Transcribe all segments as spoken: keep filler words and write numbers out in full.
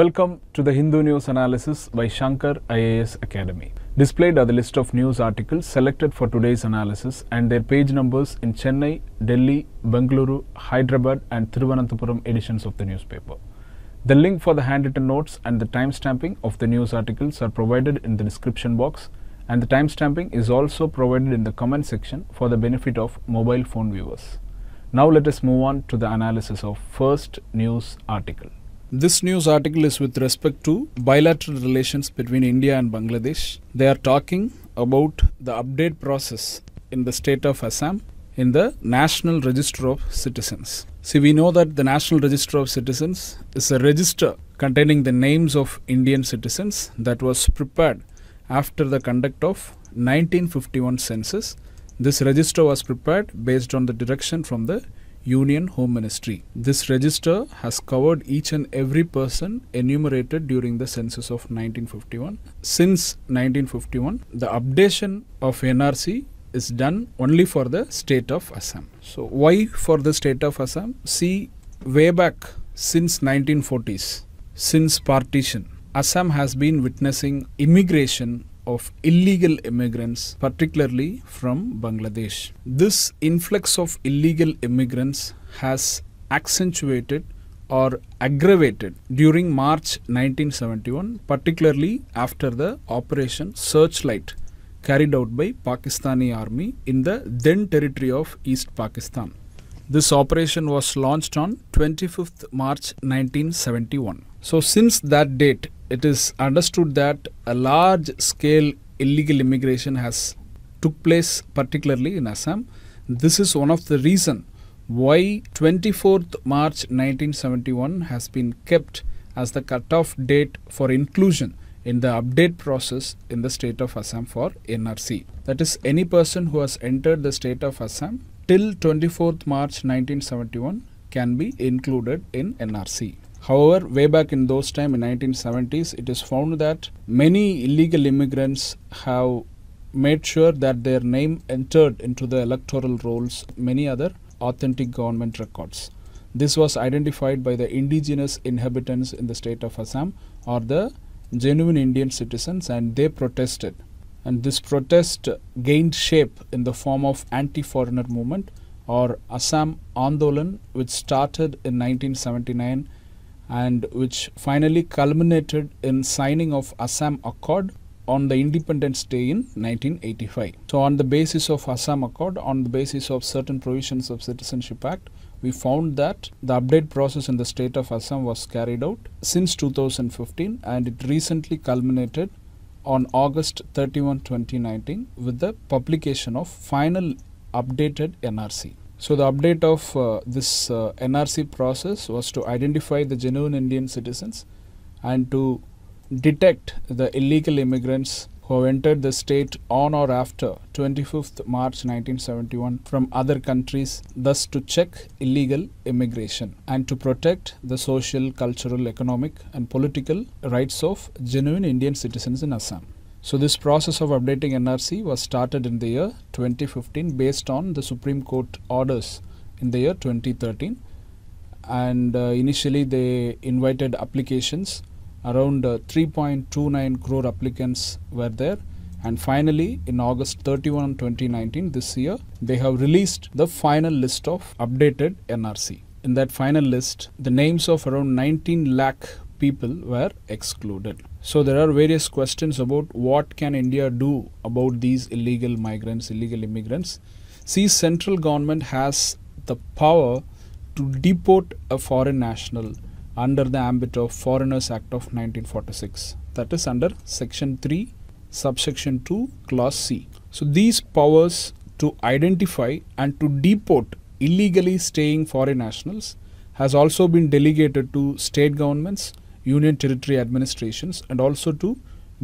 Welcome to the Hindu News Analysis by Shankar I A S Academy. Displayed are the list of news articles selected for today's analysis and their page numbers in Chennai, Delhi, Bengaluru, Hyderabad and Thiruvananthapuram editions of the newspaper. The link for the handwritten notes and the timestamping of the news articles are provided in the description box, and the timestamping is also provided in the comment section for the benefit of mobile phone viewers. Now let us move on to the analysis of first news article. This news article is with respect to bilateral relations between India and Bangladesh. They are talking about the update process in the state of Assam in the National Register of Citizens. See, we know that the National Register of Citizens is a register containing the names of Indian citizens that was prepared after the conduct of nineteen fifty-one census. This register was prepared based on the direction from the Union Home Ministry. This register has covered each and every person enumerated during the census of nineteen fifty-one. Since nineteen fifty-one, the updation of N R C is done only for the state of Assam. So why for the state of Assam? See, way back since nineteen forties, since partition, Assam has been witnessing immigration of illegal immigrants, particularly from Bangladesh. This influx of illegal immigrants has accentuated or aggravated during March nineteen seventy-one, particularly after the Operation Searchlight carried out by Pakistani Army in the then territory of East Pakistan. This operation was launched on twenty-fifth March nineteen seventy-one. So since that date, it is understood that a large-scale illegal immigration has took place, particularly in Assam. This is one of the reason why twenty-fourth March nineteen seventy-one has been kept as the cutoff date for inclusion in the update process in the state of Assam for N R C. That is, any person who has entered the state of Assam till twenty-fourth March nineteen seventy-one can be included in N R C. However, way back in those time in nineteen seventies, it is found that many illegal immigrants have made sure that their name entered into the electoral rolls, many other authentic government records. This was identified by the indigenous inhabitants in the state of Assam or the genuine Indian citizens, and they protested. And this protest gained shape in the form of anti-foreigner movement or Assam Andolan, which started in nineteen seventy-nine and which finally culminated in signing of Assam Accord on the Independence Day in nineteen eighty-five. So on the basis of Assam Accord, on the basis of certain provisions of Citizenship Act, we found that the update process in the state of Assam was carried out since two thousand fifteen, and it recently culminated on August thirty-first, twenty nineteen with the publication of final updated N R C. So the update of uh, this uh, N R C process was to identify the genuine Indian citizens and to detect the illegal immigrants who entered the state on or after twenty-fifth March nineteen seventy-one from other countries, thus to check illegal immigration and to protect the social, cultural, economic and political rights of genuine Indian citizens in Assam. So this process of updating N R C was started in the year twenty fifteen based on the Supreme Court orders in the year twenty thirteen, and uh, initially they invited applications. Around uh, three point two nine crore applicants were there, and finally in August thirty-first, twenty nineteen, this year, they have released the final list of updated N R C. In that final list, the names of around nineteen lakh people were excluded. So there are various questions about what can India do about these illegal migrants, illegal immigrants. See, central government has the power to deport a foreign national under the ambit of Foreigners Act of nineteen forty-six, that is under section three subsection two clause C. So these powers to identify and to deport illegally staying foreign nationals has also been delegated to state governments, union territory administrations and also to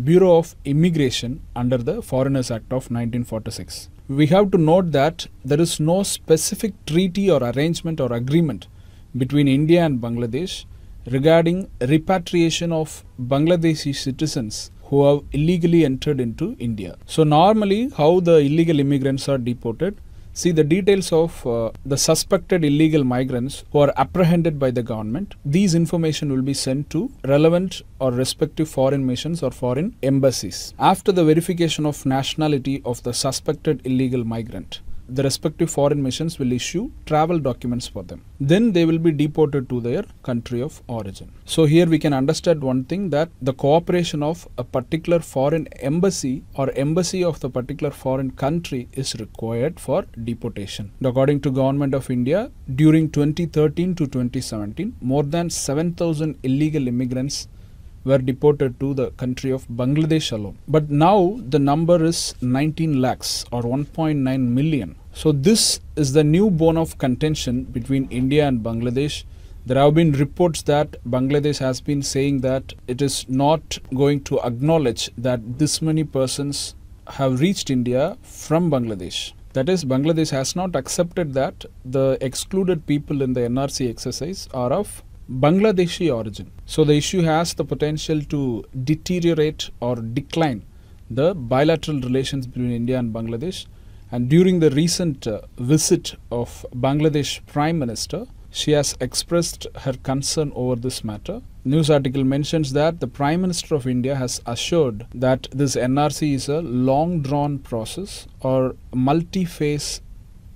Bureau of Immigration under the Foreigners Act of nineteen forty-six. We have to note that there is no specific treaty or arrangement or agreement between India and Bangladesh regarding repatriation of Bangladeshi citizens who have illegally entered into India. So normally how the illegal immigrants are deported, See the details of uh, the suspected illegal migrants who are apprehended by the government. These information will be sent to relevant or respective foreign missions or foreign embassies. After the verification of nationality of the suspected illegal migrant, the respective foreign missions will issue travel documents for them. Then they will be deported to their country of origin. So here we can understand one thing, that the cooperation of a particular foreign embassy or embassy of the particular foreign country is required for deportation. According to Government of India, during twenty thirteen to twenty seventeen, more than seven thousand illegal immigrants were deported to the country of Bangladesh alone. But now the number is nineteen lakhs or one point nine million. So this is the new bone of contention between India and Bangladesh. There have been reports that Bangladesh has been saying that it is not going to acknowledge that this many persons have reached India from Bangladesh. That is, Bangladesh has not accepted that the excluded people in the N R C exercise are of Bangladeshi origin. So the issue has the potential to deteriorate or decline the bilateral relations between India and Bangladesh. And during the recent uh, visit of Bangladesh Prime Minister, she has expressed her concern over this matter. News article mentions that the Prime Minister of India has assured that this N R C is a long drawn process or multi-phase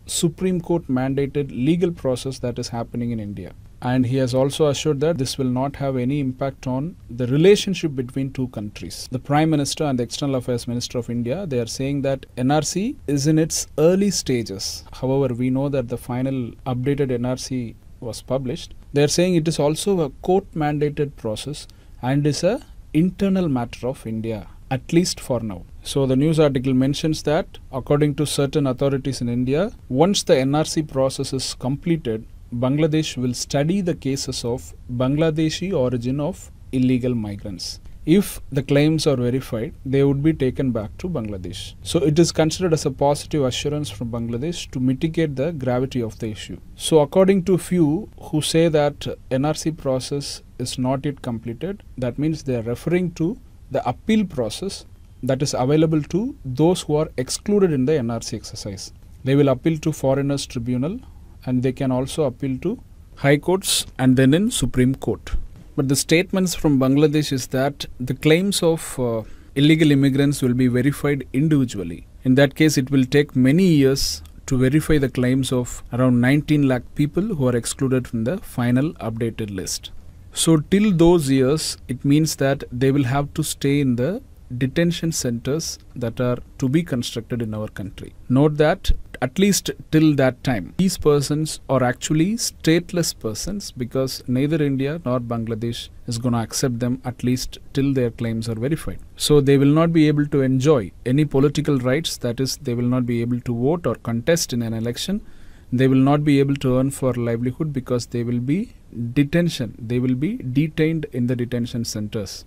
Supreme Court mandated legal process that is happening in India. And he has also assured that this will not have any impact on the relationship between two countries. The Prime Minister and the External Affairs Minister of India, they are saying that N R C is in its early stages. However, we know that the final updated N R C was published. They are saying it is also a court-mandated process and is an internal matter of India, at least for now. So the news article mentions that, according to certain authorities in India, once the N R C process is completed, Bangladesh will study the cases of Bangladeshi origin of illegal migrants. If the claims are verified, they would be taken back to Bangladesh. So it is considered as a positive assurance from Bangladesh to mitigate the gravity of the issue. So according to few who say that N R C process is not yet completed, that means they are referring to the appeal process that is available to those who are excluded in the N R C exercise. They will appeal to Foreigners Tribunal, and they can also appeal to high courts and then in Supreme Court. But the statements from Bangladesh is that the claims of uh, illegal immigrants will be verified individually. In that case, it will take many years to verify the claims of around nineteen lakh people who are excluded from the final updated list. So till those years, it means that they will have to stay in the detention centers that are to be constructed in our country. Note that at least till that time, these persons are actually stateless persons, because neither India nor Bangladesh is going to accept them, at least till their claims are verified. So they will not be able to enjoy any political rights, that is, they will not be able to vote or contest in an election. They will not be able to earn for livelihood because they will be detention. They will be detained in the detention centers.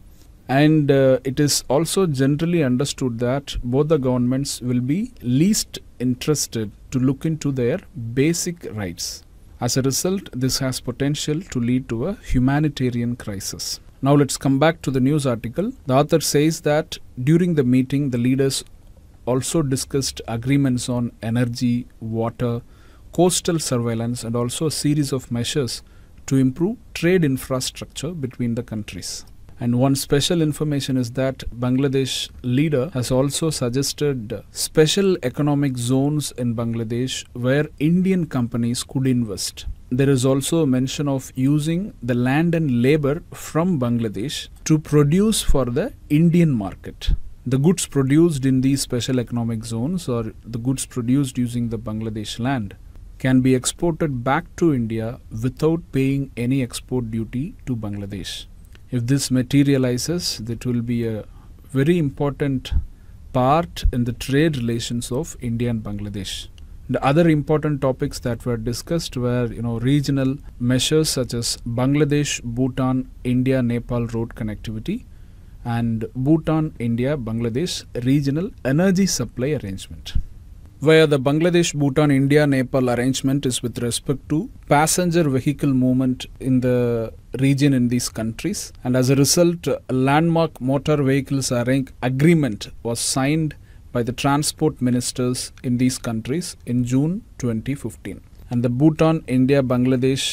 And uh, it is also generally understood that both the governments will be least interested to look into their basic rights. As a result, this has potential to lead to a humanitarian crisis. Now let's come back to the news article. The author says that during the meeting, the leaders also discussed agreements on energy, water, coastal surveillance, and also a series of measures to improve trade infrastructure between the countries. And one special information is that Bangladesh leader has also suggested special economic zones in Bangladesh where Indian companies could invest. There is also a mention of using the land and labor from Bangladesh to produce for the Indian market. The goods produced in these special economic zones, or the goods produced using the Bangladesh land, can be exported back to India without paying any export duty to Bangladesh. If this materializes, that will be a very important part in the trade relations of India and Bangladesh. The other important topics that were discussed were, you know, regional measures such as Bangladesh, Bhutan, India, Nepal road connectivity, and Bhutan, India, Bangladesh regional energy supply arrangement, where the Bangladesh-Bhutan-India-Nepal arrangement is with respect to passenger vehicle movement in the region in these countries. And as a result, a landmark motor vehicles agreement was signed by the transport ministers in these countries in June twenty fifteen. And the Bhutan-India-Bangladesh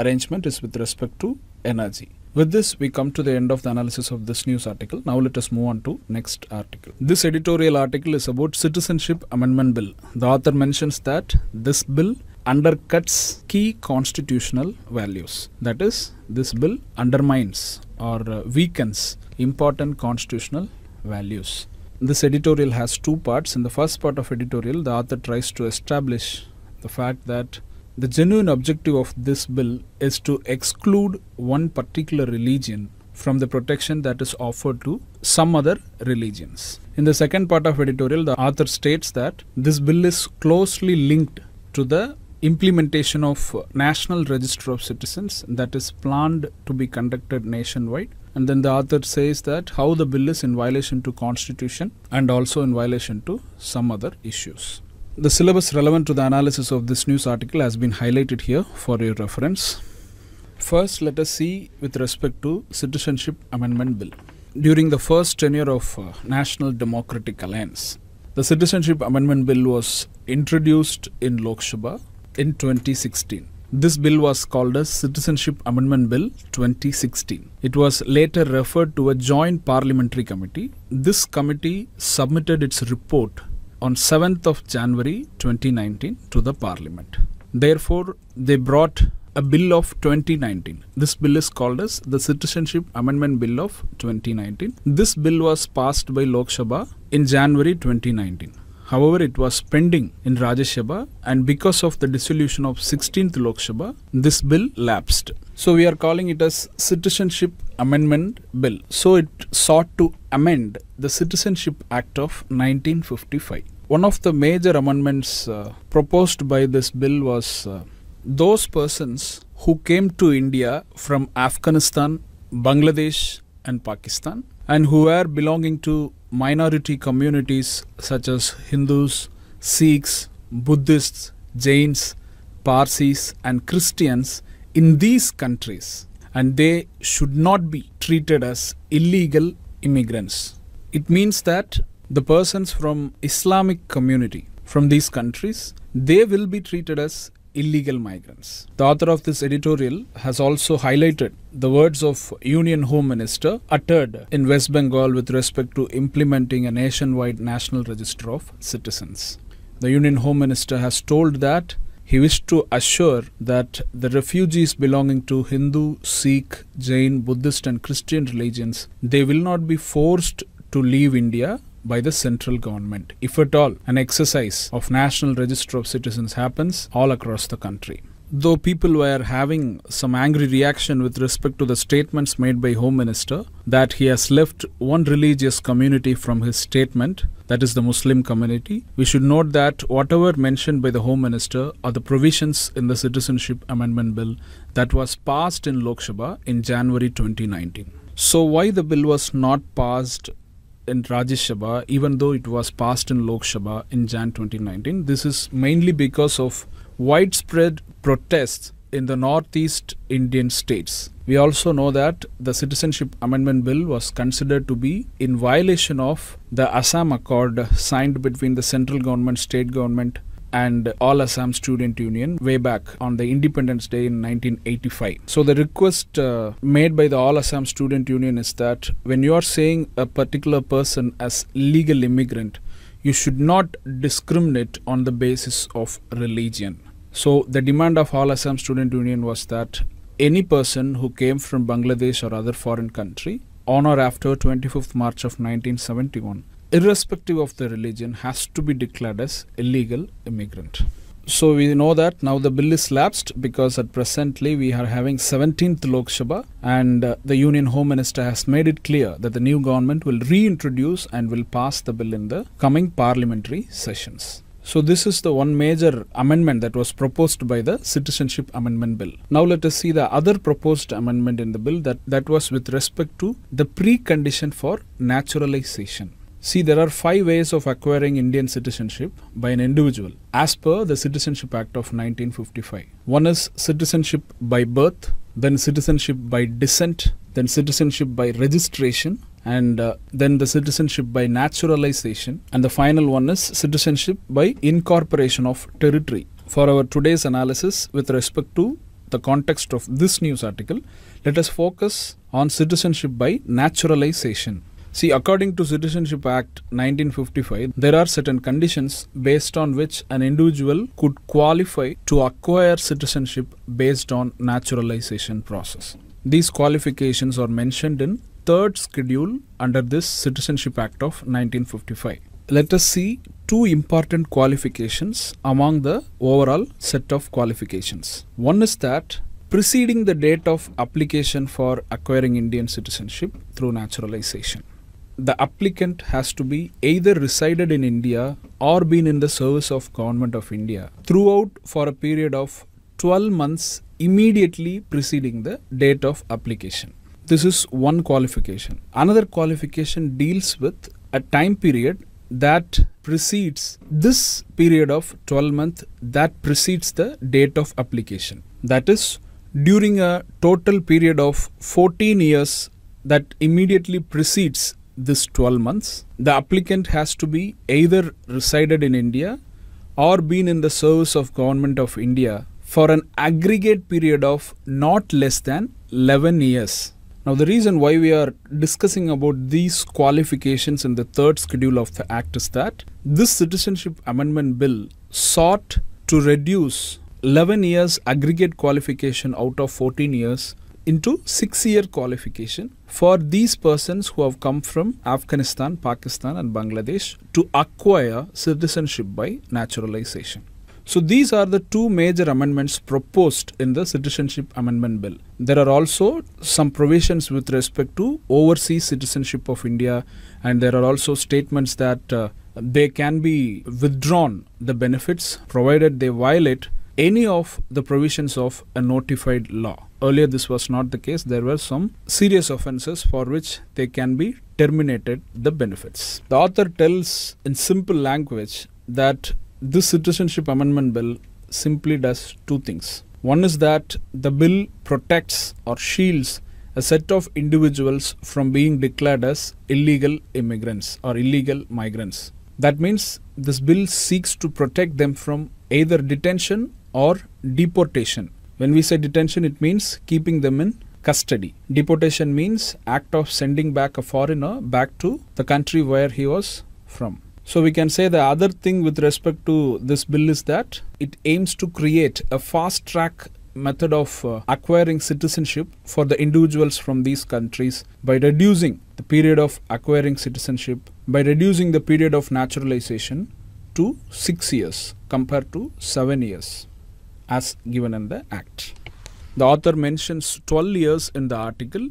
arrangement is with respect to energy. With this, we come to the end of the analysis of this news article. Now let us move on to next article. This editorial article is about Citizenship Amendment Bill. The author mentions that this bill undercuts key constitutional values. That is, this bill undermines or uh, weakens important constitutional values. This editorial has two parts. In the first part of editorial, the author tries to establish the fact that the genuine objective of this bill is to exclude one particular religion from the protection that is offered to some other religions. In the second part of editorial, the author states that this bill is closely linked to the implementation of National Register of Citizens that is planned to be conducted nationwide. And then the author says that how the bill is in violation to Constitution and also in violation to some other issues. The syllabus relevant to the analysis of this news article has been highlighted here for your reference. First, let us see with respect to Citizenship Amendment Bill. During the first tenure of uh, National Democratic Alliance, the Citizenship Amendment Bill was introduced in Lok Sabha in twenty sixteen. This bill was called as Citizenship Amendment Bill twenty sixteen. It was later referred to a joint parliamentary committee. This committee submitted its report on seventh of January twenty nineteen to the Parliament. Therefore, they brought a bill of twenty nineteen. This bill is called as the Citizenship Amendment Bill of twenty nineteen. This bill was passed by Lok Sabha in January twenty nineteen. However, it was pending in Rajya Sabha, and because of the dissolution of sixteenth Lok Sabha, this bill lapsed. So we are calling it as Citizenship Amendment Bill. So it sought to amend the Citizenship Act of nineteen fifty-five. One of the major amendments uh, proposed by this bill was uh, those persons who came to India from Afghanistan, Bangladesh and Pakistan and who were belonging to minority communities such as Hindus, Sikhs, Buddhists, Jains, Parsis and Christians in these countries, and they should not be treated as illegal immigrants. It means that the persons from Islamic community from these countries, they will be treated as illegal migrants. The author of this editorial has also highlighted the words of Union Home Minister uttered in West Bengal with respect to implementing a nationwide National Register of Citizens. The Union Home Minister has told that he wished to assure that the refugees belonging to Hindu, Sikh, Jain, Buddhist and Christian religions, they will not be forced to leave India by the central government. If at all, an exercise of National Register of Citizens happens all across the country. Though people were having some angry reaction with respect to the statements made by Home Minister that he has left one religious community from his statement, that is the Muslim community, we should note that whatever mentioned by the Home Minister are the provisions in the Citizenship Amendment Bill that was passed in Lok Sabha in January twenty nineteen. So why the bill was not passed in Rajya Sabha, even though it was passed in Lok Sabha in January twenty nineteen. This is mainly because of widespread protests in the Northeast Indian states. We also know that the Citizenship Amendment Bill was considered to be in violation of the Assam Accord signed between the central government, state government and All-Assam student union way back on the Independence Day in nineteen eighty-five. So the request uh, made by the All-Assam student union is that when you are saying a particular person as legal immigrant, you should not discriminate on the basis of religion. So the demand of All-Assam student union was that any person who came from Bangladesh or other foreign country on or after twenty-fifth March of nineteen seventy-one, irrespective of the religion, has to be declared as illegal immigrant. So we know that now the bill is lapsed because at presently we are having seventeenth Lok Sabha, and uh, the Union Home Minister has made it clear that the new government will reintroduce and will pass the bill in the coming parliamentary sessions. So this is the one major amendment that was proposed by the Citizenship Amendment Bill. Now let us see the other proposed amendment in the bill that, that was with respect to the precondition for naturalization. See, there are five ways of acquiring Indian citizenship by an individual as per the Citizenship Act of nineteen fifty-five. One is citizenship by birth, then citizenship by descent, then citizenship by registration, and uh, then the citizenship by naturalization, and the final one is citizenship by incorporation of territory. For our today's analysis with respect to the context of this news article, let us focus on citizenship by naturalization. See, according to Citizenship Act nineteen fifty-five, there are certain conditions based on which an individual could qualify to acquire citizenship based on naturalization process. These qualifications are mentioned in third schedule under this Citizenship Act of nineteen fifty-five. Let us see two important qualifications among the overall set of qualifications. One is that preceding the date of application for acquiring Indian citizenship through naturalization, the applicant has to be either resided in India or been in the service of Government of India throughout for a period of twelve months immediately preceding the date of application. This is one qualification. Another qualification deals with a time period that precedes this period of twelve months that precedes the date of application. That is during a total period of fourteen years that immediately precedes this twelve months, the applicant has to be either resided in India or been in the service of Government of India for an aggregate period of not less than eleven years. Now, the reason why we are discussing about these qualifications in the third schedule of the Act is that this Citizenship Amendment Bill sought to reduce eleven years aggregate qualification out of fourteen years into six year qualification for these persons who have come from Afghanistan, Pakistan and Bangladesh to acquire citizenship by naturalization. So these are the two major amendments proposed in the Citizenship Amendment Bill. There are also some provisions with respect to overseas citizenship of India, and there are also statements that uh, they can be withdrawn, the benefits, provided they violate any of the provisions of a notified law. Earlier this was not the case. There were some serious offenses for which they can be terminated the benefits. The author tells in simple language that this Citizenship Amendment Bill simply does two things. One is that the bill protects or shields a set of individuals from being declared as illegal immigrants or illegal migrants. That means this bill seeks to protect them from either detention or deportation. When we say detention, it means keeping them in custody. Deportation means act of sending back a foreigner back to the country where he was from. So we can say the other thing with respect to this bill is that it aims to create a fast track method of uh, acquiring citizenship for the individuals from these countries by reducing the period of acquiring citizenship, by reducing the period of naturalization to six years compared to seven years as given in the Act. The author mentions twelve years in the article.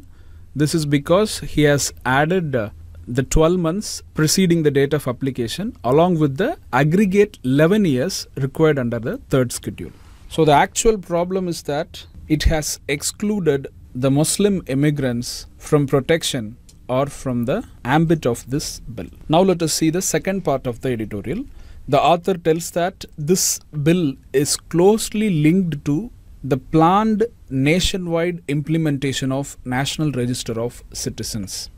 This is because he has added uh, the twelve months preceding the date of application along with the aggregate eleven years required under the third schedule. So the actual problem is that it has excluded the Muslim immigrants from protection or from the ambit of this bill. Now let us see the second part of the editorial. The author tells that this bill is closely linked to the planned nationwide implementation of National Register of Citizens.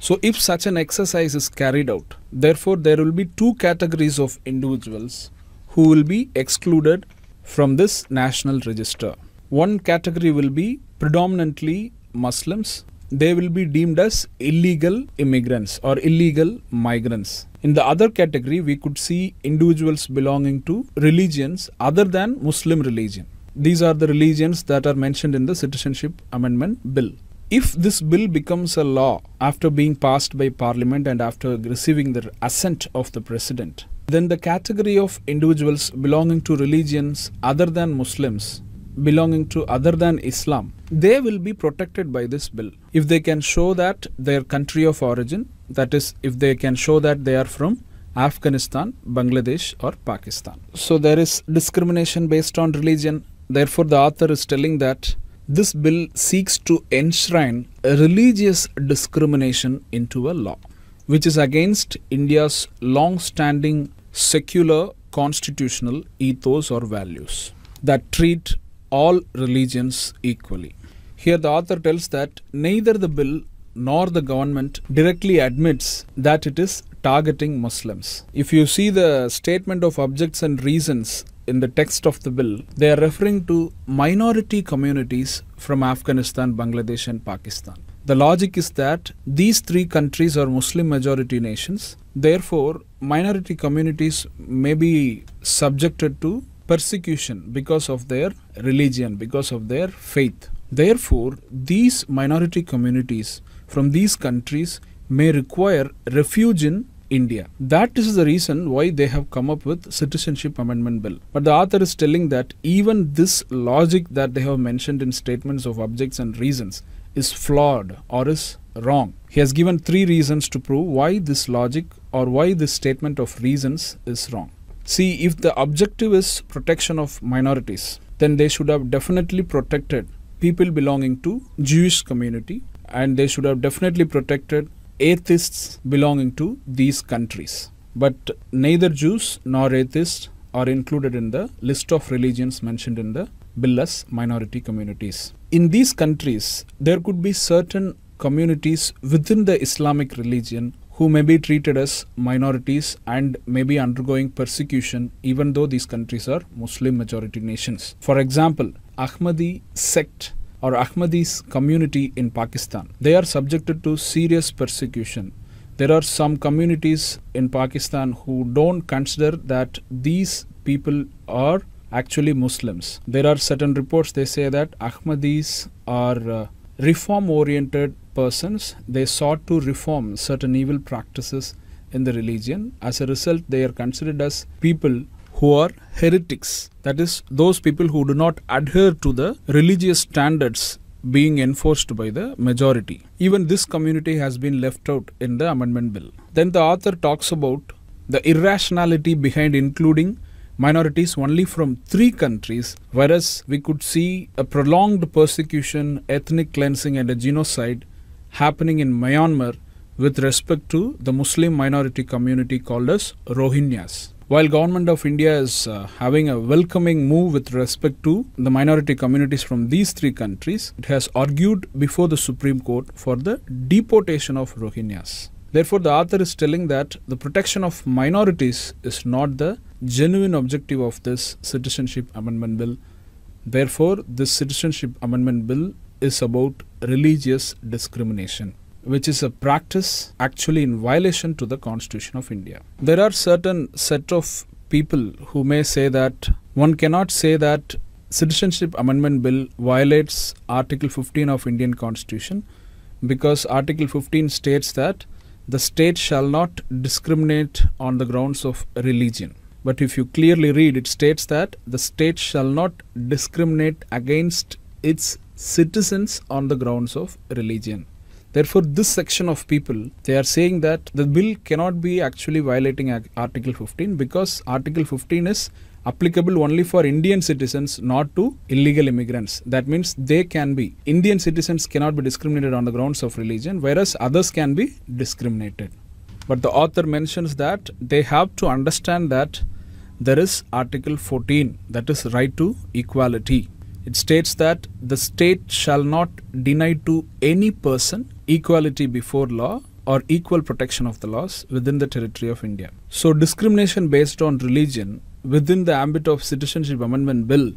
So if such an exercise is carried out, therefore there will be two categories of individuals who will be excluded from this national register. One category will be predominantly Muslims. They will be deemed as illegal immigrants or illegal migrants. In the other category, we could see individuals belonging to religions other than Muslim religion. These are the religions that are mentioned in the Citizenship Amendment Bill. If this bill becomes a law after being passed by Parliament and after receiving the assent of the President, then the category of individuals belonging to religions other than Muslims, belonging to other than Islam, they will be protected by this bill if they can show that their country of origin, that is, if they can show that they are from Afghanistan, Bangladesh or Pakistan. So there is discrimination based on religion. Therefore, the author is telling that this bill seeks to enshrine religious discrimination into a law, which is against India's long-standing secular constitutional ethos or values that treat all religions equally. Here the author tells that neither the bill nor the government directly admits that it is targeting Muslims. If you see the statement of objects and reasons in the text of the bill, they are referring to minority communities from Afghanistan, Bangladesh and Pakistan. The logic is that these three countries are Muslim majority nations. Therefore, minority communities may be subjected to persecution because of their religion, because of their faith. Therefore, these minority communities from these countries may require refuge in India. That is the reason why they have come up with Citizenship Amendment Bill. But the author is telling that even this logic that they have mentioned in statements of objects and reasons is flawed or is wrong. He has given three reasons to prove why this logic or why this statement of reasons is wrong. See, if the objective is protection of minorities, then they should have definitely protected people belonging to Jewish community, and they should have definitely protected atheists belonging to these countries. But neither Jews nor atheists are included in the list of religions mentioned in the bill as minority communities. In these countries, there could be certain communities within the Islamic religion who may be treated as minorities and may be undergoing persecution, even though these countries are Muslim majority nations. For example, Ahmadi sect or Ahmadi's community in Pakistan, they are subjected to serious persecution. There are some communities in Pakistan who don't consider that these people are actually Muslims. There are certain reports, they say that Ahmadis are uh, reform-oriented persons. They sought to reform certain evil practices in the religion. As a result, they are considered as people who are heretics, that is, those people who do not adhere to the religious standards being enforced by the majority. Even this community has been left out in the amendment bill. Then the author talks about the irrationality behind including minorities only from three countries, whereas we could see a prolonged persecution, ethnic cleansing and a genocide happening in Myanmar with respect to the Muslim minority community called as Rohingyas. While government of India is uh, having a welcoming move with respect to the minority communities from these three countries, it has argued before the Supreme Court for the deportation of Rohingyas. Therefore, the author is telling that the protection of minorities is not the genuine objective of this Citizenship Amendment Bill. Therefore, this Citizenship Amendment Bill is about religious discrimination, which is a practice actually in violation to the Constitution of India. There are certain set of people who may say that one cannot say that Citizenship Amendment Bill violates Article fifteen of Indian Constitution, because Article fifteen states that the state shall not discriminate on the grounds of religion. But if you clearly read, it states that the state shall not discriminate against its citizens on the grounds of religion. Therefore, this section of people, they are saying that the bill cannot be actually violating Article fifteen, because Article fifteen is applicable only for Indian citizens, not to illegal immigrants. That means they can be, Indian citizens cannot be discriminated on the grounds of religion, whereas others can be discriminated. But the author mentions that they have to understand that there is Article fourteen, that is right to equality. It states that the state shall not deny to any person equality before law or equal protection of the laws within the territory of India. So discrimination based on religion within the ambit of Citizenship Amendment Bill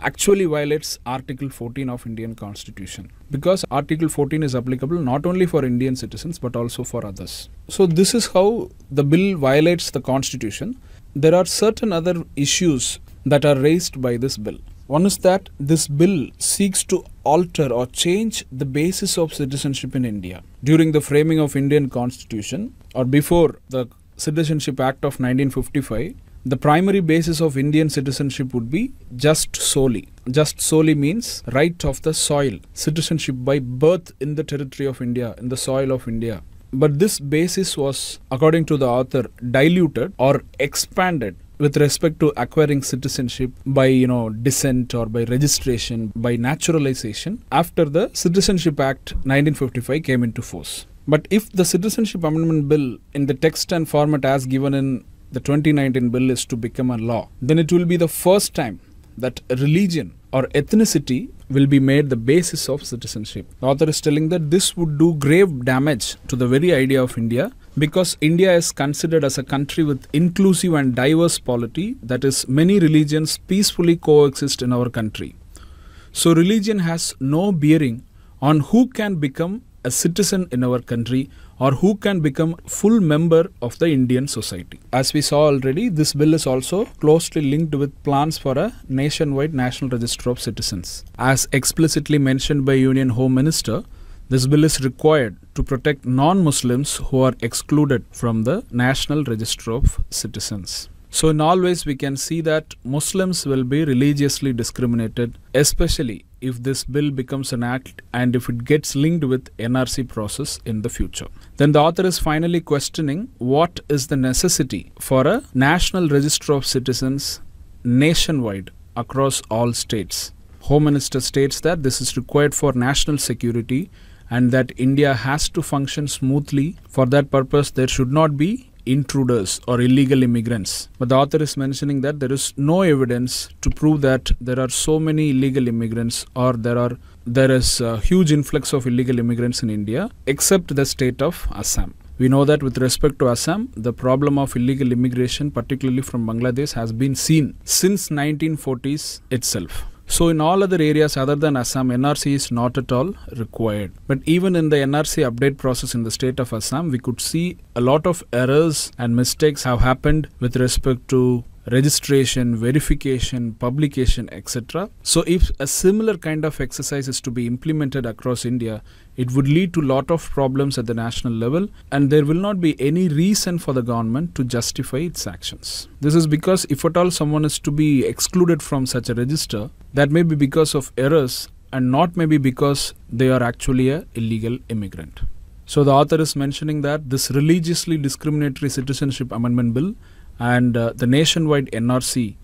actually violates Article fourteen of Indian Constitution, because Article fourteen is applicable not only for Indian citizens but also for others. So this is how the bill violates the Constitution. There are certain other issues that are raised by this bill. One is that this bill seeks to alter or change the basis of citizenship in India. During the framing of Indian Constitution, or before the Citizenship Act of nineteen fifty-five, the primary basis of Indian citizenship would be just solely. Just solely means right of the soil, citizenship by birth in the territory of India, in the soil of India. But this basis was, according to the author, diluted or expanded with respect to acquiring citizenship by, you know, descent or by registration, by naturalization, after the Citizenship Act nineteen fifty-five came into force. But if the Citizenship Amendment Bill in the text and format as given in the twenty nineteen bill is to become a law, then it will be the first time that religion or ethnicity will be made the basis of citizenship. The author is telling that this would do grave damage to the very idea of India, because India is considered as a country with inclusive and diverse polity, that is, many religions peacefully coexist in our country. So religion has no bearing on who can become a citizen in our country or who can become full member of the Indian society. As we saw already, this bill is also closely linked with plans for a nationwide National Register of Citizens. As explicitly mentioned by Union Home Minister, this bill is required to protect non-Muslims who are excluded from the National Register of Citizens. So in all ways we can see that Muslims will be religiously discriminated, especially if this bill becomes an act and if it gets linked with N R C process in the future. Then the author is finally questioning what is the necessity for a National Register of Citizens nationwide across all states. Home Minister states that this is required for national security and that India has to function smoothly. For that purpose, there should not be intruders or illegal immigrants. But the author is mentioning that there is no evidence to prove that there are so many illegal immigrants or there are there is a huge influx of illegal immigrants in India, except the state of Assam. We know that with respect to Assam, the problem of illegal immigration, particularly from Bangladesh, has been seen since nineteen forties itself. So in all other areas other than Assam, N R C is not at all required. But even in the N R C update process in the state of Assam, we could see a lot of errors and mistakes have happened with respect to registration, verification, publication, et cetera. So if a similar kind of exercise is to be implemented across India, it would lead to a lot of problems at the national level, and there will not be any reason for the government to justify its actions. This is because if at all someone is to be excluded from such a register, that may be because of errors and not maybe because they are actually an illegal immigrant. So the author is mentioning that this religiously discriminatory Citizenship Amendment Bill and uh, the nationwide N R C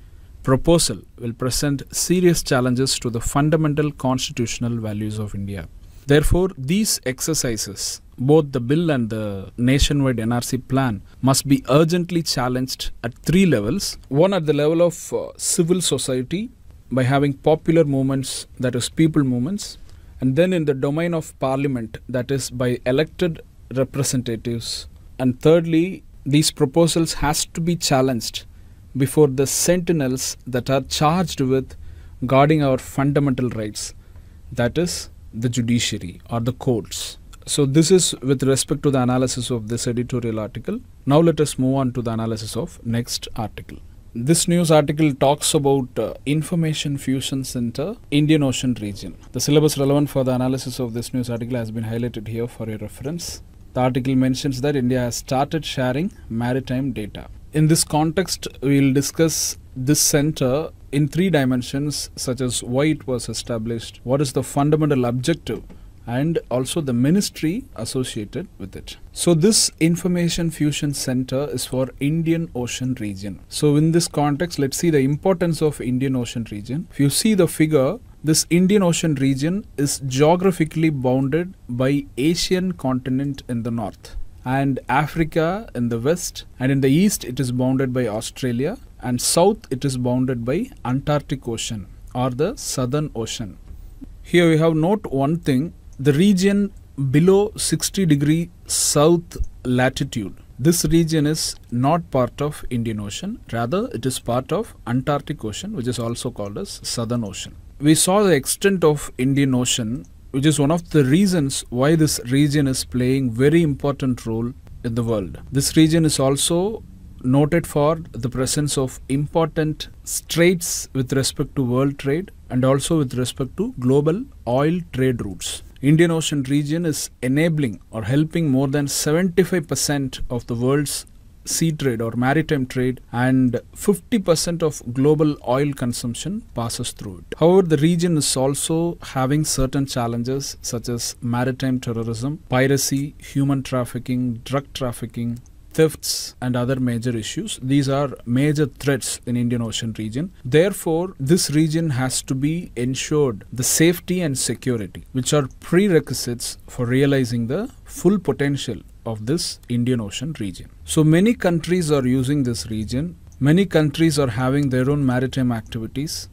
proposal will present serious challenges to the fundamental constitutional values of India. Therefore, these exercises, both the bill and the nationwide N R C plan, must be urgently challenged at three levels. One, at the level of uh, civil society by having popular movements, that is people movements, and then in the domain of parliament, that is by elected representatives. And thirdly, these proposals has to be challenged before the sentinels that are charged with guarding our fundamental rights, that is the judiciary or the courts. So this is with respect to the analysis of this editorial article. Now let us move on to the analysis of next article. This news article talks about uh, Information Fusion Center, Indian Ocean Region. The syllabus relevant for the analysis of this news article has been highlighted here for your reference. The article mentions that India has started sharing maritime data. In this context, we will discuss this center in three dimensions, such as why it was established, what is the fundamental objective, and also the ministry associated with it. So this Information Fusion Center is for Indian Ocean Region. So in this context, let's see the importance of Indian Ocean Region. If you see the figure, this Indian Ocean region is geographically bounded by Asian continent in the north and Africa in the west, and in the east it is bounded by Australia, and south it is bounded by Antarctic Ocean or the Southern Ocean. Here we have note one thing, the region below sixty degree south latitude. This region is not part of Indian Ocean, rather it is part of Antarctic Ocean, which is also called as Southern Ocean. We saw the extent of Indian Ocean, which is one of the reasons why this region is playing very important role in the world. This region is also noted for the presence of important straits with respect to world trade and also with respect to global oil trade routes. Indian Ocean region is enabling or helping more than seventy-five percent of the world's sea trade or maritime trade, and fifty percent of global oil consumption passes through it. However, the region is also having certain challenges such as maritime terrorism, piracy, human trafficking, drug trafficking, thefts and other major issues. These are major threats in Indian Ocean region. Therefore, this region has to be ensured the safety and security, which are prerequisites for realizing the full potential of this Indian Ocean region. So many countries are using this region. Many countries are having their own maritime activities,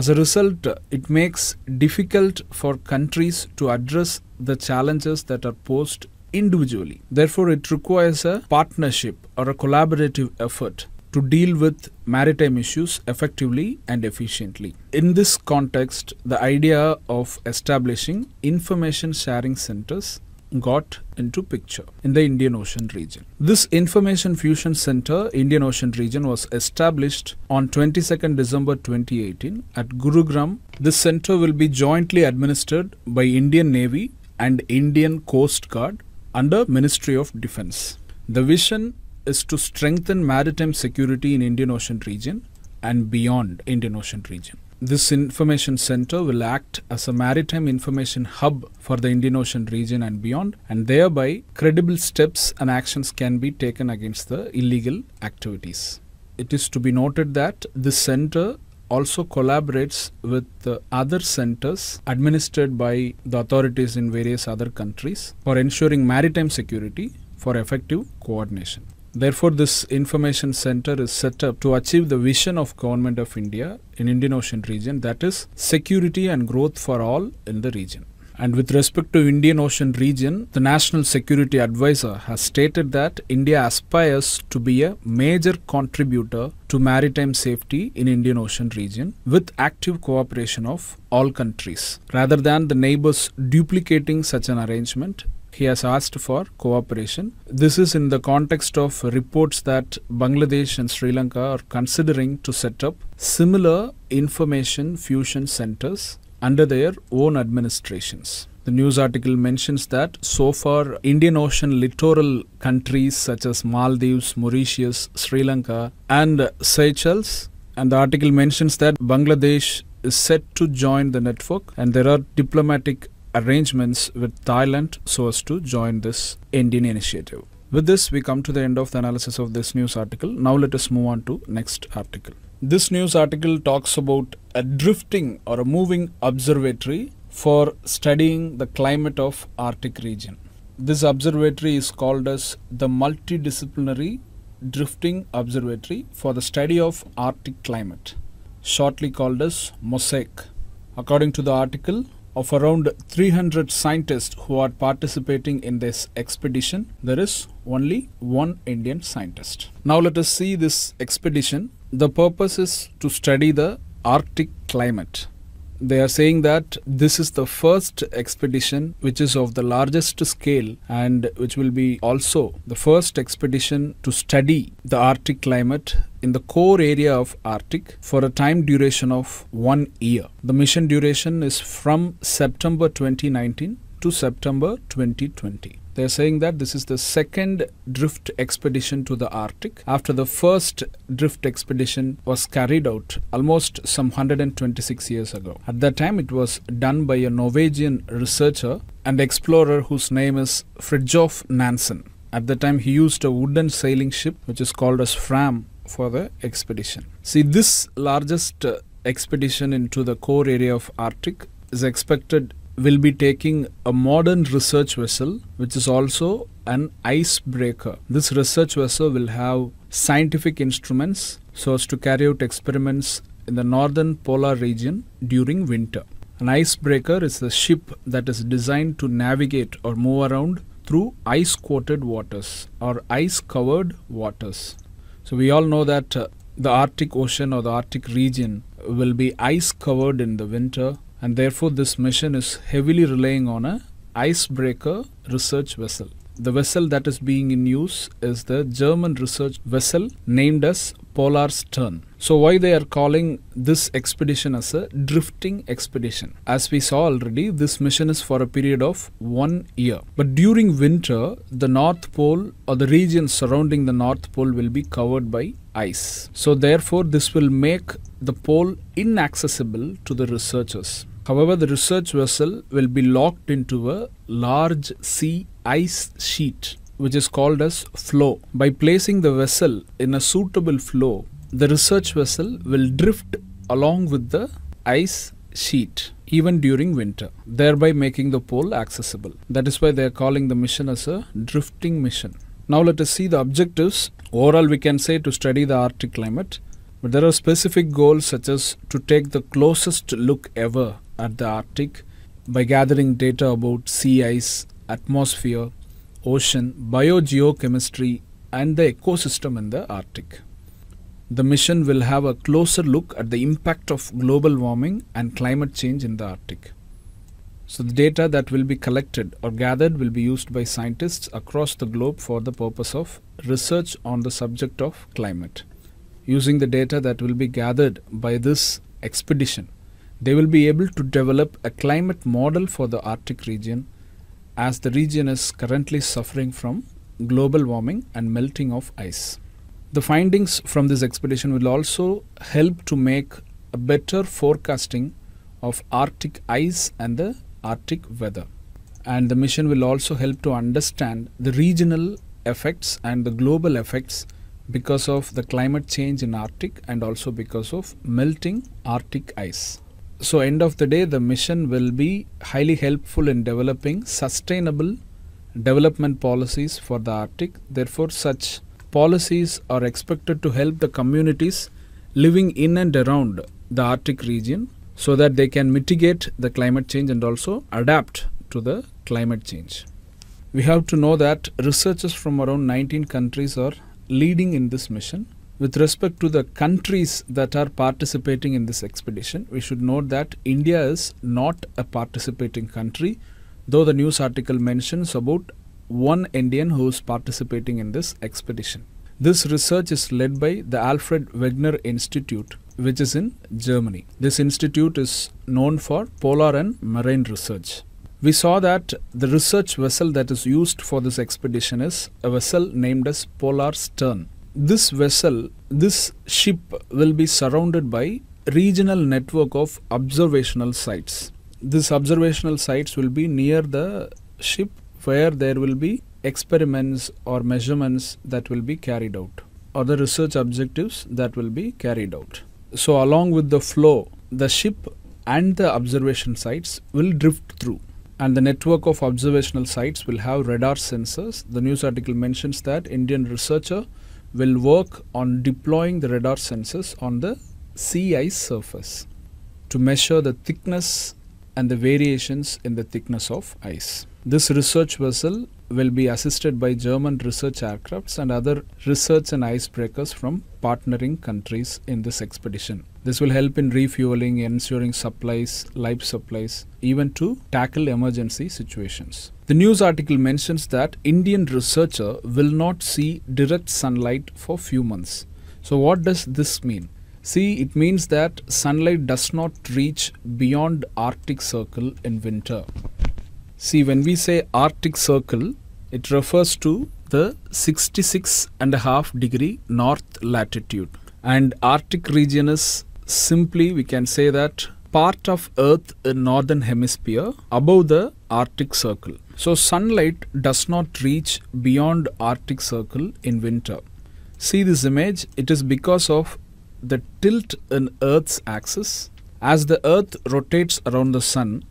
As a result, it makes it difficult for countries to address the challenges that are posed individually. Therefore, it requires a partnership or a collaborative effort to deal with maritime issues effectively and efficiently. In this context, the idea of establishing information sharing centers got into picture in the Indian Ocean region. This Information Fusion Center, Indian Ocean region, was established on twenty-second December twenty eighteen at Gurugram. This center will be jointly administered by Indian Navy and Indian Coast Guard under Ministry of Defence. The vision is to strengthen maritime security in Indian Ocean region and beyond Indian Ocean region. This information center will act as a maritime information hub for the Indian Ocean region and beyond, and thereby credible steps and actions can be taken against the illegal activities. It is to be noted that this center also collaborates with the other centers administered by the authorities in various other countries for ensuring maritime security for effective coordination. Therefore, this information center is set up to achieve the vision of Government of India in Indian Ocean region, that is security and growth for all in the region. And with respect to Indian Ocean region, the National Security Advisor has stated that India aspires to be a major contributor to maritime safety in Indian Ocean region with active cooperation of all countries. Rather than the neighbors duplicating such an arrangement, he has asked for cooperation. This is in the context of reports that Bangladesh and Sri Lanka are considering to set up similar information fusion centers under their own administrations. The news article mentions that so far Indian Ocean littoral countries such as Maldives, Mauritius, Sri Lanka and Seychelles, and the article mentions that Bangladesh is set to join the network, and there are diplomatic arrangements with Thailand so as to join this Indian initiative. With this, we come to the end of the analysis of this news article. Now let us move on to next article. This news article talks about a drifting or a moving observatory for studying the climate of Arctic region. This observatory is called as the Multidisciplinary Drifting Observatory for the Study of Arctic Climate, shortly called as MOSAIC. According to the article, of around three hundred scientists who are participating in this expedition, there is only one Indian scientist. Now let us see this expedition. The purpose is to study the Arctic climate. They are saying that this is the first expedition which is of the largest scale and which will be also the first expedition to study the Arctic climate in the core area of Arctic for a time duration of one year. The mission duration is from September twenty nineteen to September twenty twenty. They are saying that this is the second drift expedition to the Arctic after the first drift expedition was carried out almost some one hundred twenty-six years ago. At that time, it was done by a Norwegian researcher and explorer whose name is Fridtjof Nansen. At that time, he used a wooden sailing ship which is called as Fram for the expedition. See, this largest uh, expedition into the core area of Arctic is expected will be taking a modern research vessel which is also an icebreaker. This research vessel will have scientific instruments so as to carry out experiments in the northern polar region during winter. An icebreaker is the ship that is designed to navigate or move around through ice-coated waters or ice-covered waters. So we all know that uh, the Arctic Ocean or the Arctic region will be ice-covered in the winter, and therefore this mission is heavily relying on a icebreaker research vessel. The vessel that is being in use is the German research vessel named as Polarstern. So why they are calling this expedition as a drifting expedition? As we saw already, this mission is for a period of one year. But during winter, the North Pole or the region surrounding the North Pole will be covered by ice. So therefore, this will make the pole inaccessible to the researchers. However, the research vessel will be locked into a large sea ice sheet, which is called as floe. By placing the vessel in a suitable floe, the research vessel will drift along with the ice sheet, even during winter, thereby making the pole accessible. That is why they are calling the mission as a drifting mission. Now let us see the objectives. Overall, we can say to study the Arctic climate. But there are specific goals, such as to take the closest look ever at the Arctic by gathering data about sea ice, atmosphere, ocean, biogeochemistry and the ecosystem in the Arctic. The mission will have a closer look at the impact of global warming and climate change in the Arctic. So the data that will be collected or gathered will be used by scientists across the globe for the purpose of research on the subject of climate. Using the data that will be gathered by this expedition, they will be able to develop a climate model for the Arctic region, as the region is currently suffering from global warming and melting of ice. The findings from this expedition will also help to make a better forecasting of Arctic ice and the Arctic weather, and the mission will also help to understand the regional effects and the global effects because of the climate change in Arctic and also because of melting Arctic ice. So end of the day, the mission will be highly helpful in developing sustainable development policies for the Arctic. Therefore, such policies are expected to help the communities living in and around the Arctic region, so that they can mitigate the climate change and also adapt to the climate change. We have to know that researchers from around nineteen countries are leading in this mission. With respect to the countries that are participating in this expedition, we should note that India is not a participating country, though the news article mentions about one Indian who is participating in this expedition. This research is led by the Alfred Wegener Institute, which is in Germany. This institute is known for polar and marine research. We saw that the research vessel that is used for this expedition is a vessel named as Polarstern. This vessel, this ship will be surrounded by regional network of observational sites. These observational sites will be near the ship, where there will be experiments or measurements that will be carried out, or the research objectives that will be carried out. So along with the flow, the ship and the observation sites will drift through, and the network of observational sites will have radar sensors. The news article mentions that Indian researcher will work on deploying the radar sensors on the sea ice surface to measure the thickness and the variations in the thickness of ice. This research vessel will be assisted by German research aircrafts and other research and icebreakers from partnering countries in this expedition. This will help in refueling, ensuring supplies, life supplies, even to tackle emergency situations. The news article mentions that Indian researcher will not see direct sunlight for few months. So what does this mean? See, it means that sunlight does not reach beyond Arctic Circle in winter. See, when we say Arctic Circle, it refers to the sixty-six and a half degree north latitude. And Arctic region is simply, we can say that, part of Earth in northern hemisphere above the Arctic Circle. So sunlight does not reach beyond Arctic Circle in winter. See this image, it is because of the tilt in Earth's axis. As the Earth rotates around the Sun,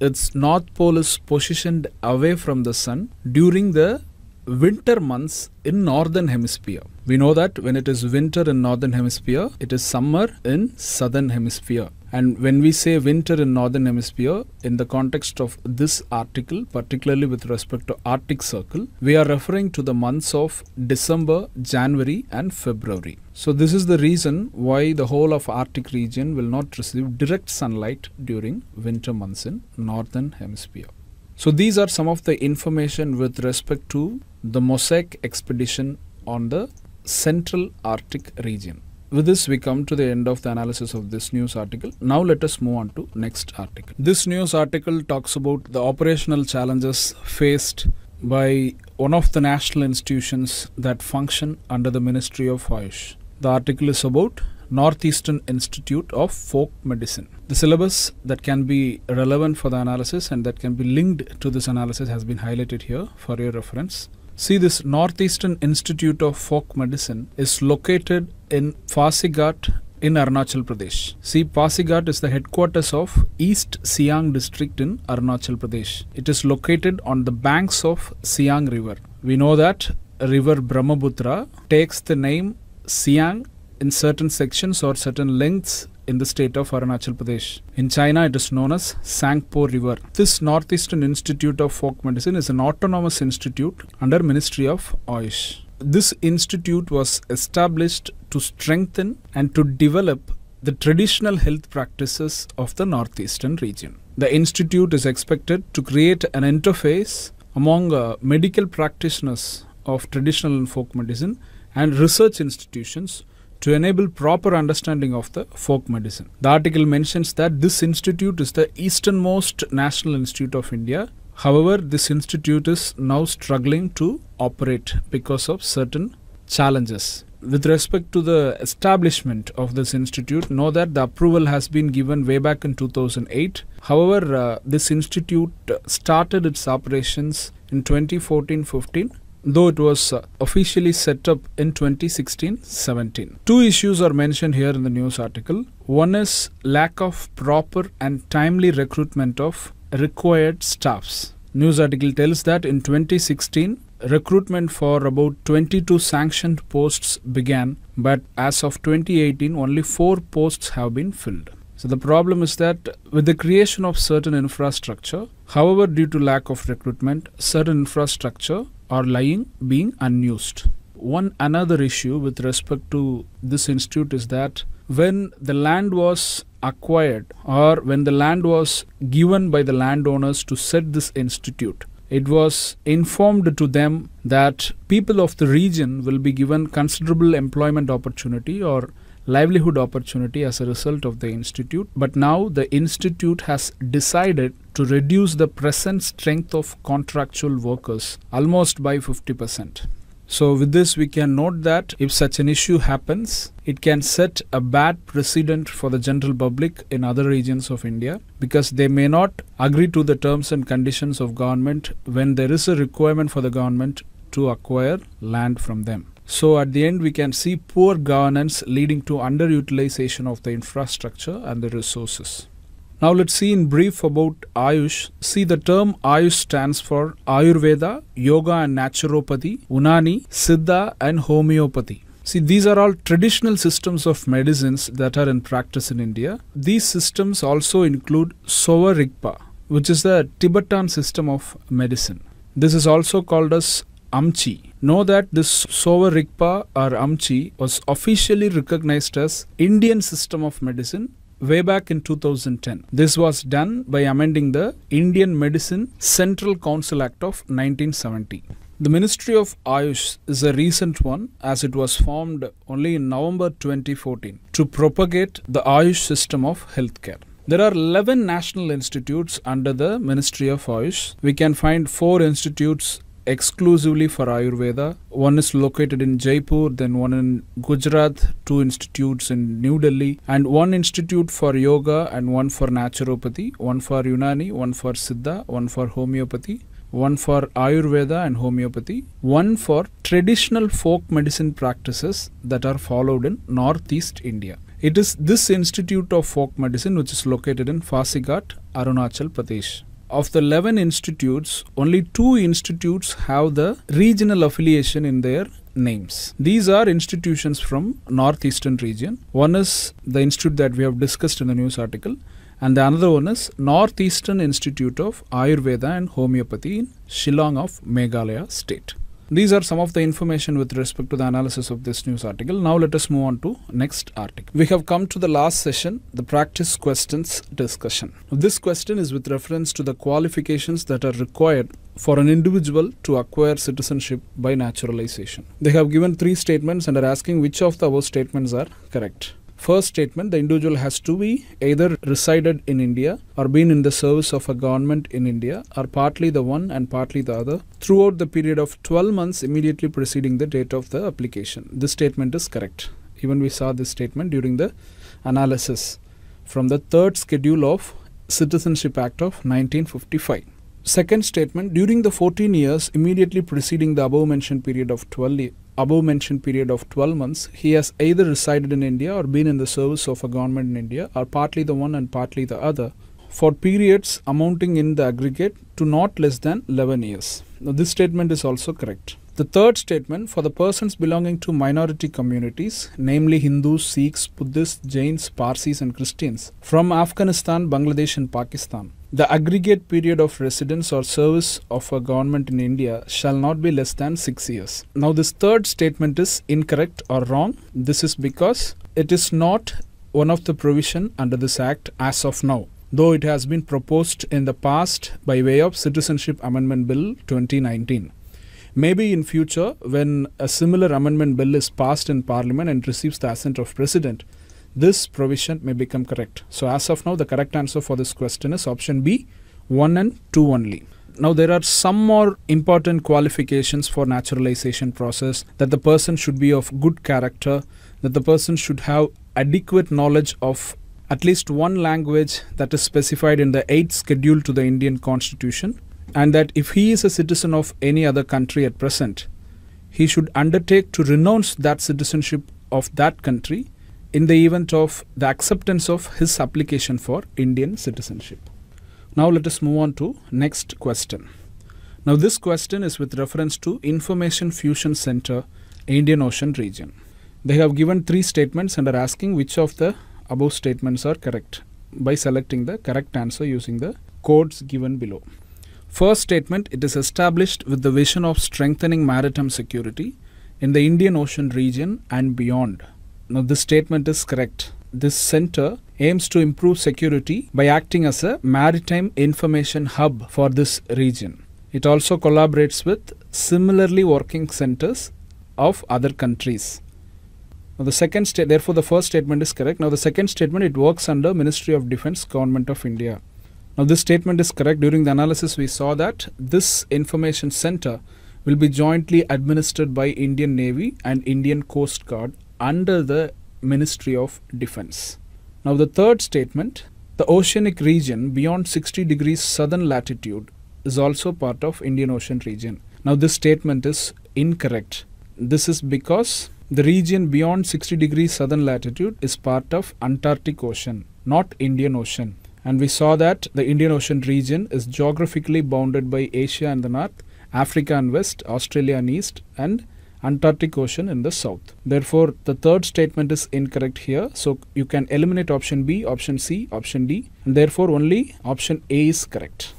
its north pole is positioned away from the Sun during the winter months in northern hemisphere. We know that when it is winter in northern hemisphere, it is summer in southern hemisphere. And when we say winter in northern hemisphere, in the context of this article, particularly with respect to Arctic Circle, we are referring to the months of December, January and February. So this is the reason why the whole of Arctic region will not receive direct sunlight during winter months in northern hemisphere. So these are some of the information with respect to the MOSAIC expedition on the Central Arctic region. With this, we come to the end of the analysis of this news article. Now let us move on to next article. This news article talks about the operational challenges faced by one of the national institutions that function under the Ministry of AYUSH. The article is about Northeastern Institute of Folk Medicine. The syllabus that can be relevant for the analysis and that can be linked to this analysis has been highlighted here for your reference. See, this Northeastern Institute of Folk Medicine is located in Pasighat in Arunachal Pradesh. See, Pasighat is the headquarters of East Siang district in Arunachal Pradesh. It is located on the banks of Siang River. We know that river Brahmaputra takes the name Siang in certain sections or certain lengths in the state of Arunachal Pradesh. In China, it is known as Sangpo River. This Northeastern Institute of Folk Medicine is an autonomous institute under Ministry of AYUSH. This institute was established to strengthen and to develop the traditional health practices of the Northeastern region. The institute is expected to create an interface among uh, medical practitioners of traditional and folk medicine and research institutions to enable proper understanding of the folk medicine. The article mentions that this institute is the easternmost national institute of India. However, this institute is now struggling to operate because of certain challenges. With respect to the establishment of this institute, know that the approval has been given way back in two thousand eight. However, uh, this institute started its operations in twenty fourteen fifteen. Though it was uh, officially set up in twenty sixteen seventeen. Two issues are mentioned here in the news article. One is lack of proper and timely recruitment of required staffs. News article tells that in twenty sixteen, recruitment for about twenty-two sanctioned posts began, but as of twenty eighteen, only four posts have been filled. So the problem is that with the creation of certain infrastructure, however, due to lack of recruitment, certain infrastructure are lying being unused. One another issue with respect to this institute is that when the land was acquired or when the land was given by the landowners to set this institute, it was informed to them that people of the region will be given considerable employment opportunity or livelihood opportunity as a result of the institute. But now the institute has decided to reduce the present strength of contractual workers almost by fifty percent. So with this, we can note that if such an issue happens, it can set a bad precedent for the general public in other regions of India, because they may not agree to the terms and conditions of government when there is a requirement for the government to acquire land from them. So at the end, we can see poor governance leading to underutilization of the infrastructure and the resources. Now let's see in brief about AYUSH. See, the term AYUSH stands for Ayurveda, Yoga and Naturopathy, Unani, Siddha and Homeopathy. See, these are all traditional systems of medicines that are in practice in India. These systems also include Sowa Rigpa, which is the Tibetan system of medicine. This is also called as Amchi. Know that this Sowa Rigpa or Amchi was officially recognized as Indian system of medicine way back in two thousand ten. This was done by amending the Indian Medicine Central Council Act of nineteen seventy. The Ministry of AYUSH is a recent one, as it was formed only in November twenty fourteen to propagate the AYUSH system of healthcare. There are eleven national institutes under the Ministry of AYUSH. We can find four institutes exclusively for Ayurveda. One is located in Jaipur, then one in Gujarat, two institutes in New Delhi, and one institute for Yoga and one for Naturopathy, one for Unani, one for Siddha, one for Homeopathy, one for Ayurveda and Homeopathy, one for traditional folk medicine practices that are followed in Northeast India. It is this Institute of Folk Medicine which is located in Pasighat, Arunachal Pradesh. Of the eleven institutes, only two institutes have the regional affiliation in their names. These are institutions from Northeastern region. One is the institute that we have discussed in the news article, and the another one is Northeastern Institute of Ayurveda and Homeopathy in Shillong of Meghalaya state. These are some of the information with respect to the analysis of this news article. Now let us move on to next article. We have come to the last session, the practice questions discussion. This question is with reference to the qualifications that are required for an individual to acquire citizenship by naturalization. They have given three statements and are asking which of the above statements are correct. First statement, the individual has to be either resided in India or been in the service of a government in India, or partly the one and partly the other, throughout the period of twelve months immediately preceding the date of the application. This statement is correct. Even we saw this statement during the analysis from the third schedule of Citizenship Act of nineteen fifty-five. Second statement, during the fourteen years immediately preceding the above mentioned period of twelve years, above mentioned period of twelve months, he has either resided in India or been in the service of a government in India, or partly the one and partly the other, for periods amounting in the aggregate to not less than eleven years. Now, this statement is also correct. The third statement, for the persons belonging to minority communities, namely Hindus, Sikhs, Buddhists, Jains, Parsis and Christians, from Afghanistan, Bangladesh and Pakistan, the aggregate period of residence or service of a government in India shall not be less than six years. Now this third statement is incorrect or wrong. This is because it is not one of the provision under this act as of now, though it has been proposed in the past by way of Citizenship Amendment Bill twenty nineteen. Maybe in future, when a similar amendment bill is passed in Parliament and receives the assent of President, this provision may become correct. So as of now, the correct answer for this question is option B, one and two only. Now there are some more important qualifications for naturalization process, that the person should be of good character, that the person should have adequate knowledge of at least one language that is specified in the eighth schedule to the Indian Constitution, and that if he is a citizen of any other country at present, he should undertake to renounce that citizenship of that country in the event of the acceptance of his application for Indian citizenship. Now let us move on to next question. Now this question is with reference to Information Fusion Center, Indian Ocean Region. They have given three statements and are asking which of the above statements are correct by selecting the correct answer using the codes given below. First statement, it is established with the vision of strengthening maritime security in the Indian Ocean region and beyond. Now this statement is correct. This center aims to improve security by acting as a maritime information hub for this region. It also collaborates with similarly working centers of other countries. Now the second state, therefore the first statement is correct. Now the second statement, it works under Ministry of Defence, Government of India. Now this statement is correct. During the analysis we saw that this information center will be jointly administered by Indian Navy and Indian Coast Guard under the Ministry of Defence. Now the third statement, the oceanic region beyond sixty degrees southern latitude is also part of Indian Ocean region. Now this statement is incorrect. This is because the region beyond sixty degrees southern latitude is part of Antarctic Ocean, not Indian Ocean. And we saw that the Indian Ocean region is geographically bounded by Asia in the north, Africa in west, Australia in east, and Antarctic Ocean in the south. Therefore, the third statement is incorrect here. So you can eliminate option B, option C, option D, and therefore only option A is correct.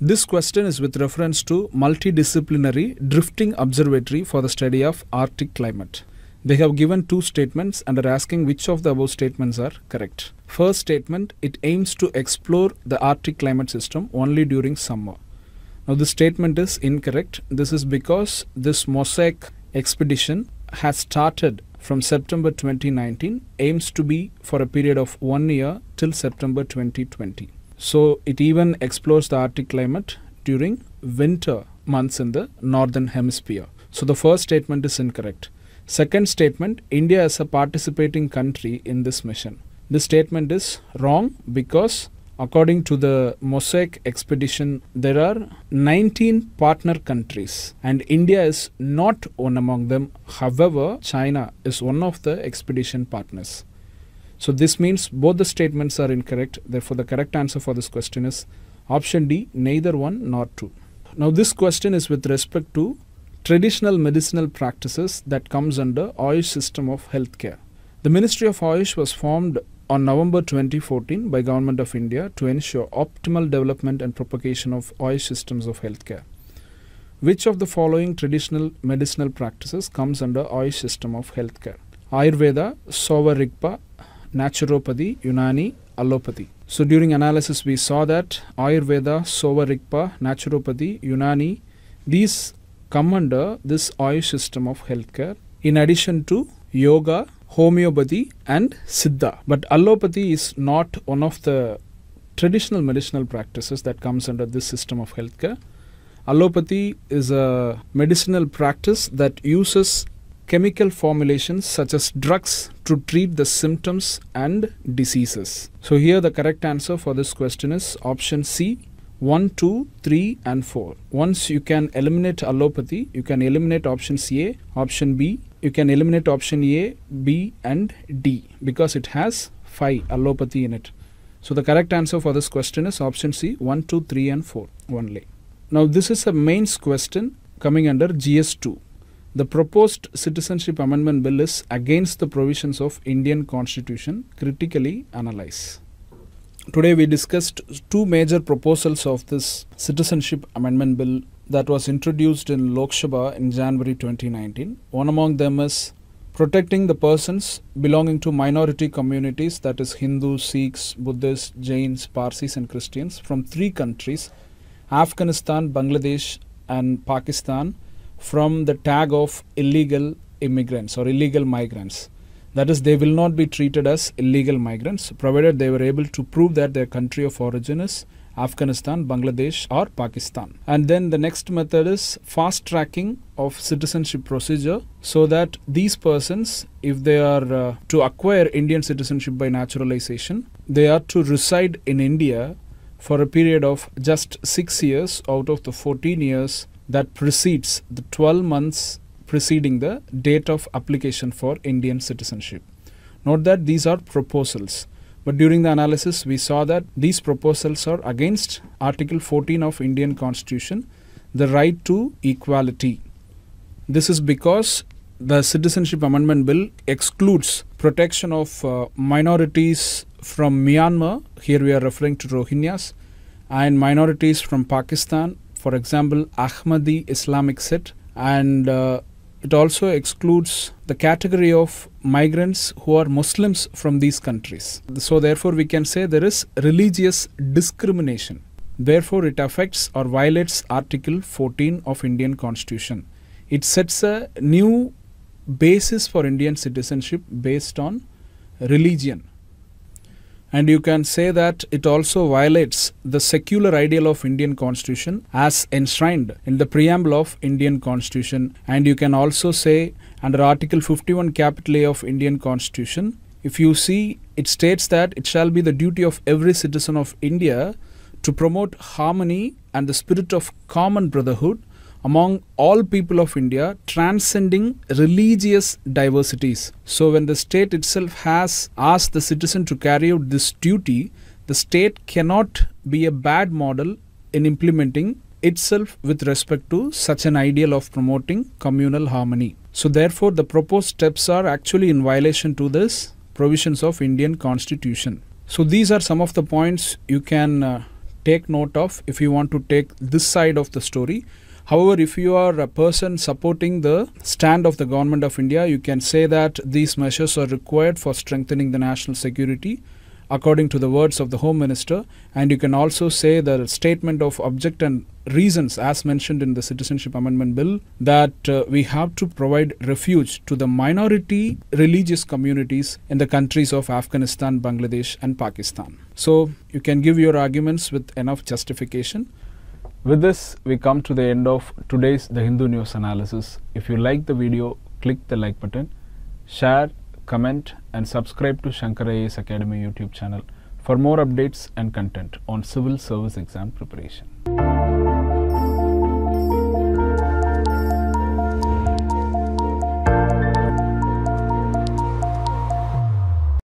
This question is with reference to multidisciplinary drifting observatory for the study of Arctic climate. They have given two statements and are asking which of the above statements are correct. First statement, it aims to explore the Arctic climate system only during summer. Now this statement is incorrect. This is because this MOSAIC expedition has started from September twenty nineteen, aims to be for a period of one year till September twenty twenty. So it even explores the Arctic climate during winter months in the northern hemisphere. So the first statement is incorrect. Second statement, India is a participating country in this mission. This statement is wrong because according to the MOSAIC expedition, there are nineteen partner countries and India is not one among them. However, China is one of the expedition partners. So this means both the statements are incorrect. Therefore, the correct answer for this question is option D, neither one nor two. Now this question is with respect to traditional medicinal practices that comes under AYUSH system of healthcare. The Ministry of AYUSH was formed on November twenty fourteen by Government of India to ensure optimal development and propagation of AYUSH systems of healthcare. Which of the following traditional medicinal practices comes under AYUSH system of healthcare? Ayurveda, Sowa Rigpa, Naturopathy, Unani, Allopathy. So during analysis we saw that Ayurveda, Sowa Rigpa, Naturopathy, Unani, these come under this AYUSH system of healthcare in addition to Yoga, Homeopathy and Siddha. But Allopathy is not one of the traditional medicinal practices that comes under this system of healthcare. Allopathy is a medicinal practice that uses chemical formulations such as drugs to treat the symptoms and diseases. So here the correct answer for this question is option C, one, two, three and four. Once you can eliminate Allopathy, you can eliminate option C A, option B, you can eliminate option A, B and D because it has five Allopathy in it. So the correct answer for this question is option C, one, two, three and four only. Now this is a mains question coming under G S two. The proposed Citizenship Amendment Bill is against the provisions of Indian Constitution. Critically analyze. Today we discussed two major proposals of this Citizenship Amendment Bill that was introduced in Lok Sabha in January twenty nineteen. One among them is protecting the persons belonging to minority communities, that is Hindus, Sikhs, Buddhists, Jains, Parsis and Christians from three countries, Afghanistan, Bangladesh and Pakistan, from the tag of illegal immigrants or illegal migrants. That is, they will not be treated as illegal migrants provided they were able to prove that their country of origin is Afghanistan, Bangladesh or Pakistan. And then the next method is fast tracking of citizenship procedure, so that these persons, if they are uh, to acquire Indian citizenship by naturalization, they are to reside in India for a period of just six years out of the fourteen years that precedes the twelve months preceding the date of application for Indian citizenship. Note that these are proposals. But during the analysis, we saw that these proposals are against Article fourteen of Indian Constitution, the right to equality. This is because the Citizenship Amendment Bill excludes protection of uh, minorities from Myanmar, here we are referring to Rohingyas, and minorities from Pakistan, for example, Ahmadi Islamic sect, and uh, it also excludes the category of migrants who are Muslims from these countries. So therefore we can say there is religious discrimination. Therefore it affects or violates Article fourteen of Indian Constitution. It sets a new basis for Indian citizenship based on religion. And you can say that it also violates the secular ideal of Indian Constitution as enshrined in the preamble of Indian Constitution. And you can also say under Article fifty-one capital A of Indian Constitution, if you see, it states that it shall be the duty of every citizen of India to promote harmony and the spirit of common brotherhood among all people of India, transcending religious diversities. So when the state itself has asked the citizen to carry out this duty, the state cannot be a bad model in implementing itself with respect to such an ideal of promoting communal harmony. So therefore the proposed steps are actually in violation to this provisions of Indian Constitution. So these are some of the points you can uh, take note of if you want to take this side of the story. However, if you are a person supporting the stand of the Government of India, you can say that these measures are required for strengthening the national security, according to the words of the Home Minister. And you can also say the statement of object and reasons as mentioned in the Citizenship Amendment Bill, that uh, we have to provide refuge to the minority religious communities in the countries of Afghanistan, Bangladesh and Pakistan. So you can give your arguments with enough justification. With this, we come to the end of today's The Hindu News Analysis. If you like the video, click the like button, share, comment and subscribe to Shankar I A S Academy YouTube channel for more updates and content on civil service exam preparation.